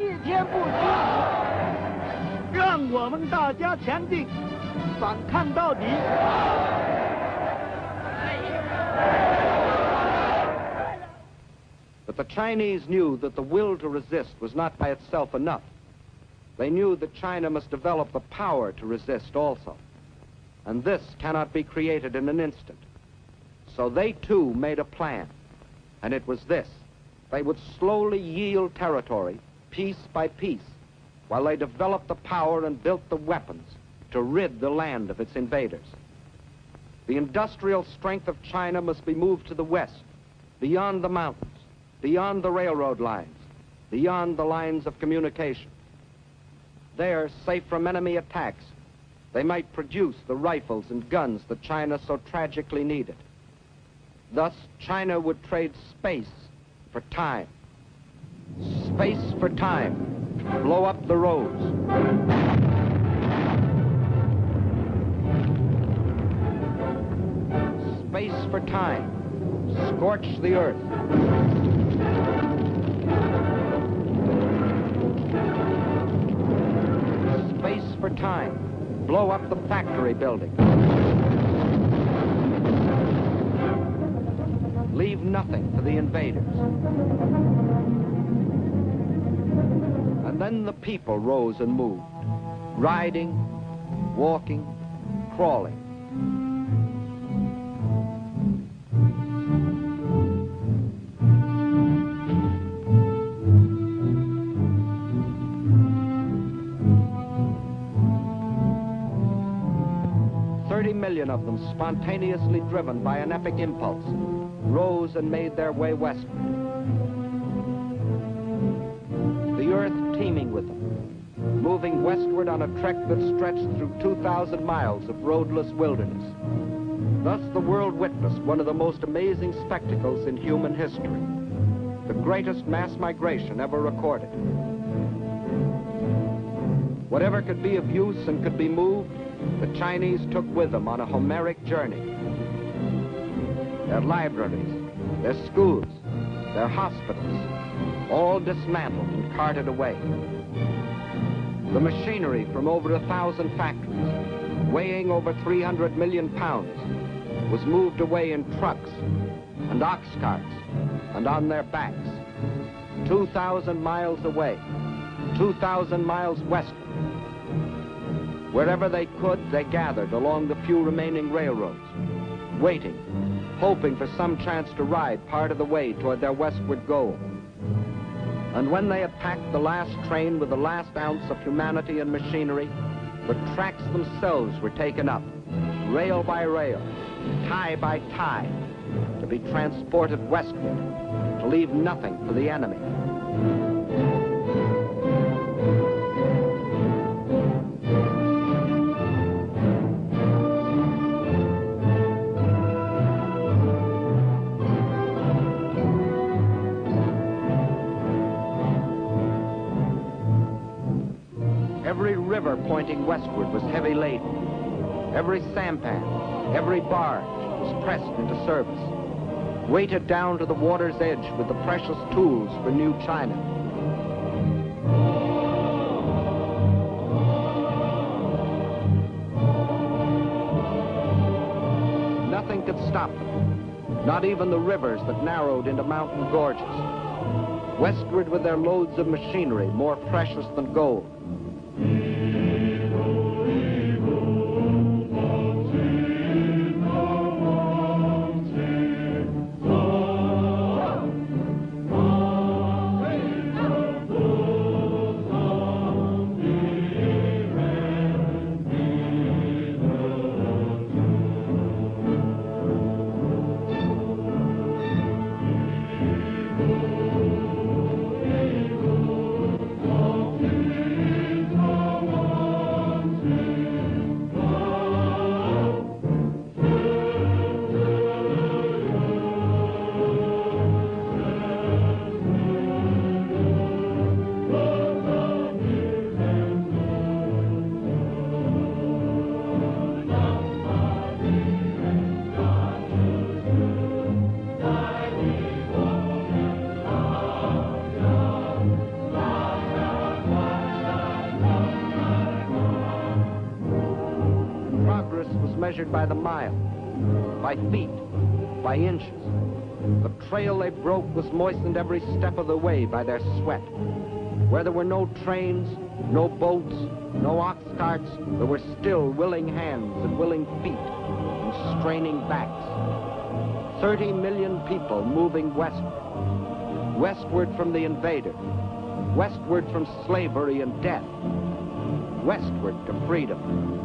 日天不息，让我们大家强劲，反抗到底。But the Chinese knew that the will to resist was not by itself enough. They knew that China must develop the power to resist also. And this cannot be created in an instant. So they too made a plan. And it was this. They would slowly yield territory, piece by piece, while they developed the power and built the weapons to rid the land of its invaders. The industrial strength of China must be moved to the west, beyond the mountains, beyond the railroad lines, beyond the lines of communication. There, safe from enemy attacks, they might produce the rifles and guns that China so tragically needed. Thus, China would trade space for time. Space for time. Blow up the roads. Space for time. Scorch the earth. Space for time. Blow up the factory building. Leave nothing to the invaders. And then the people rose and moved, riding, walking, crawling. Of them, spontaneously driven by an epic impulse, rose and made their way westward. The earth teeming with them, moving westward on a trek that stretched through 2,000 miles of roadless wilderness. Thus the world witnessed one of the most amazing spectacles in human history, the greatest mass migration ever recorded. Whatever could be of use and could be moved, the Chinese took with them on a Homeric journey. Their libraries, their schools, their hospitals, all dismantled and carted away. The machinery from over 1,000 factories, weighing over 300 million pounds, was moved away in trucks and ox carts and on their backs, 2,000 miles away, 2,000 miles westward. Wherever they could, they gathered along the few remaining railroads, waiting, hoping for some chance to ride part of the way toward their westward goal. And when they had packed the last train with the last ounce of humanity and machinery, the tracks themselves were taken up, rail by rail, tie by tie, to be transported westward, to leave nothing for the enemy. Every river pointing westward was heavy laden. Every sampan, every barge was pressed into service, weighted down to the water's edge with the precious tools for new China. Nothing could stop them, not even the rivers that narrowed into mountain gorges, westward with their loads of machinery more precious than gold. measured by the mile, by feet, by inches. The trail they broke was moistened every step of the way by their sweat. Where there were no trains, no boats, no ox carts, there were still willing hands and willing feet and straining backs. 30 million people moving westward, westward from the invader, westward from slavery and death, westward to freedom.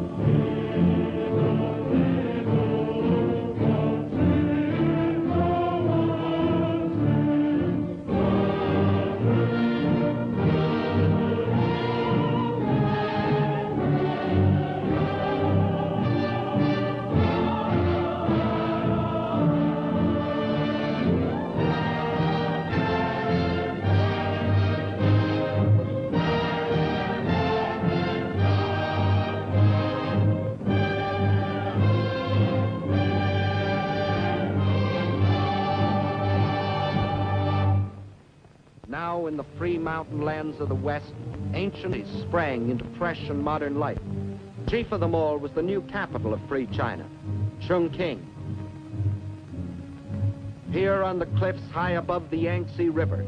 Now in the free mountain lands of the West, ancient cities sprang into fresh and modern life. Chief of them all was the new capital of free China, Chungking. Here on the cliffs high above the Yangtze River,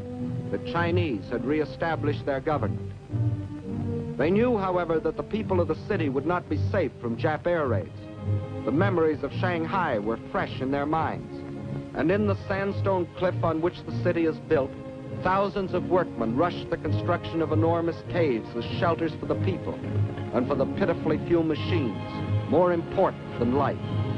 the Chinese had re-established their government. They knew, however, that the people of the city would not be safe from Jap air raids. The memories of Shanghai were fresh in their minds. And in the sandstone cliff on which the city is built, thousands of workmen rushed the construction of enormous caves as shelters for the people and for the pitifully few machines, more important than life.